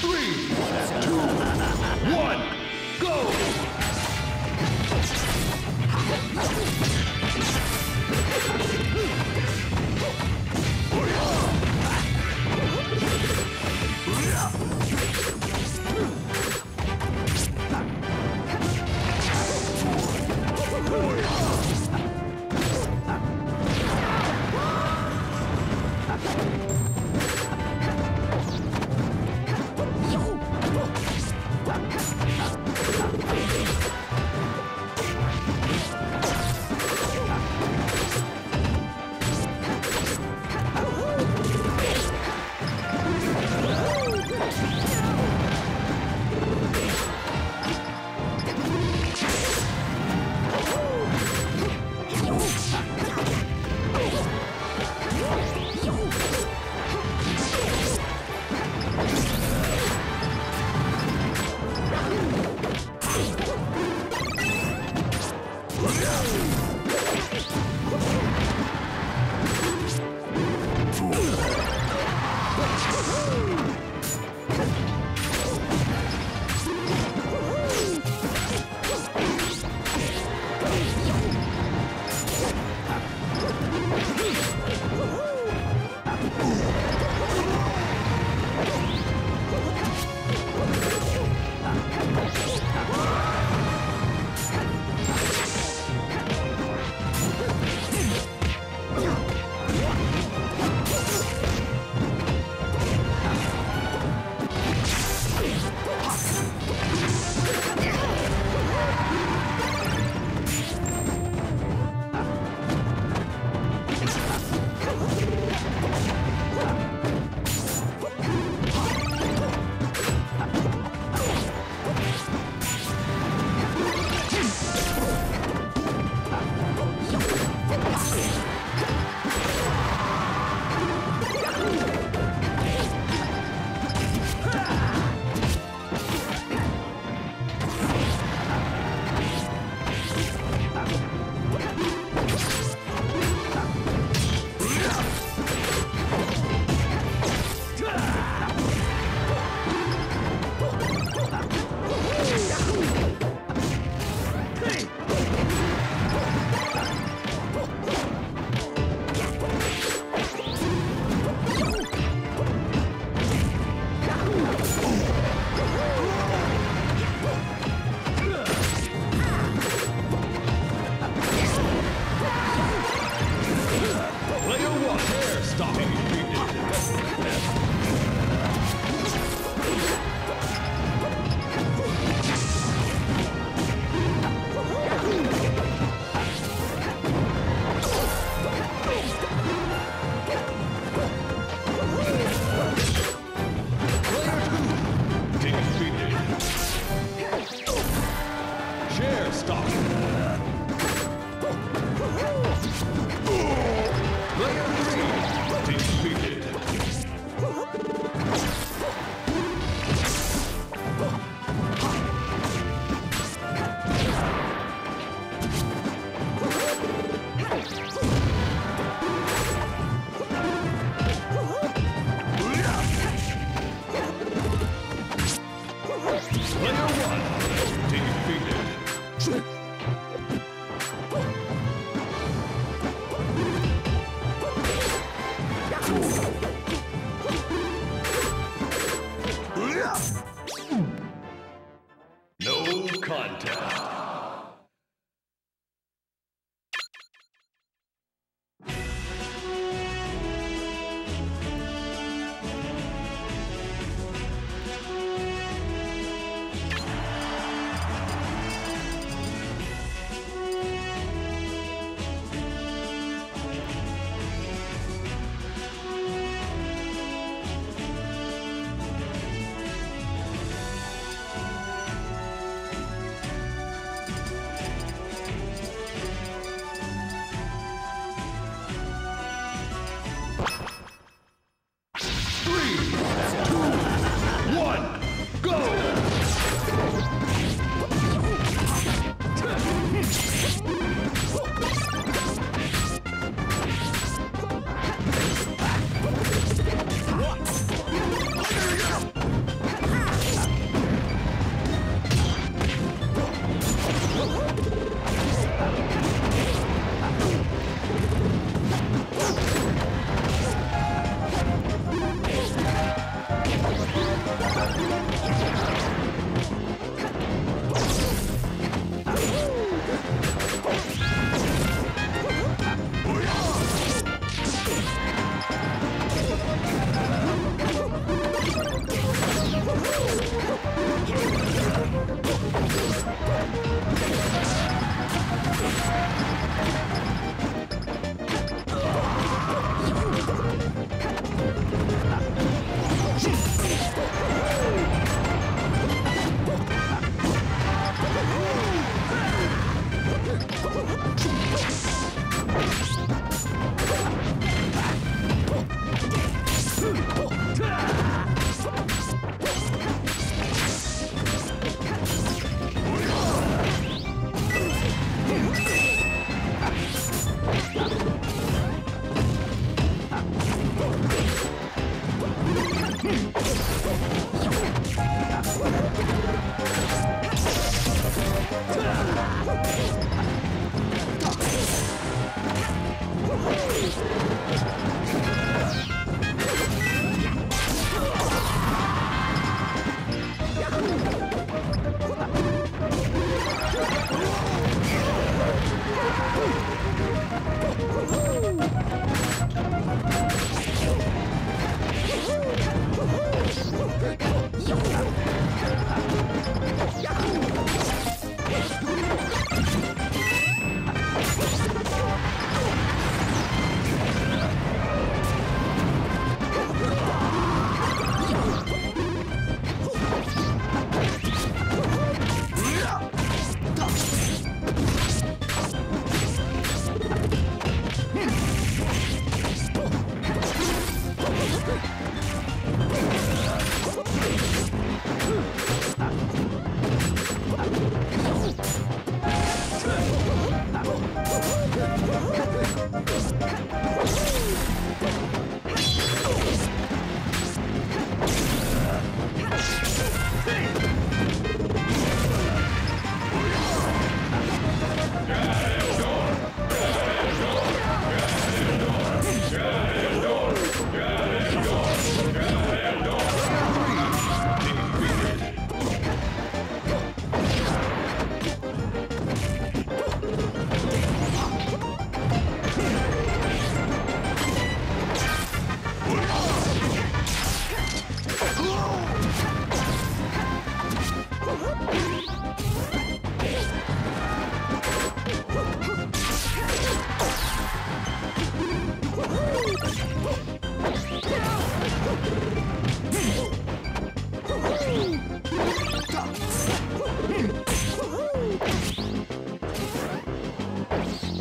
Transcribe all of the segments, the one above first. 3, 2, 1, go!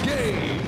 Game!